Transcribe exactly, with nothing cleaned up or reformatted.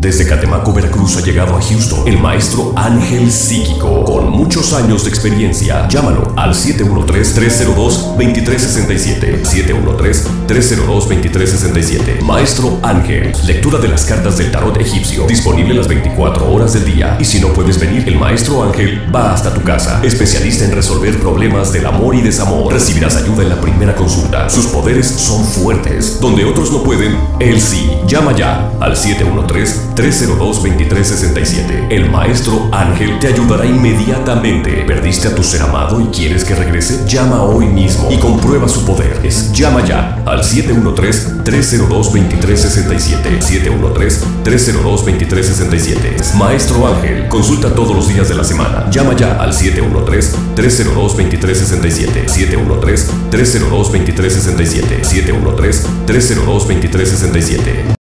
Desde Catemaco, Veracruz, ha llegado a Houston el Maestro Ángel Psíquico, con muchos años de experiencia. Llámalo al siete uno tres, tres cero dos, dos tres seis siete, siete uno tres, tres cero dos, dos tres seis siete. Maestro Ángel, lectura de las cartas del tarot egipcio, disponible las veinticuatro horas del día. Y si no puedes venir, el Maestro Ángel va hasta tu casa. Especialista en resolver problemas del amor y desamor. Recibirás ayuda en la primera consulta. Sus poderes son fuertes. Donde otros no pueden, él sí. Llama ya al siete uno tres, tres cero dos, dos tres seis siete. El Maestro Ángel te ayudará inmediatamente. ¿Perdiste a tu ser amado y quieres que regrese? Llama hoy mismo y comprueba su poder. Es, llama ya al siete uno tres, tres cero dos, dos tres seis siete. siete uno tres, tres cero dos, dos tres seis siete. Maestro Ángel, consulta todos los días de la semana. Llama ya al siete uno tres, tres cero dos, dos tres seis siete. siete uno tres, tres cero dos, dos tres seis siete. siete uno tres, tres cero dos, dos tres seis siete.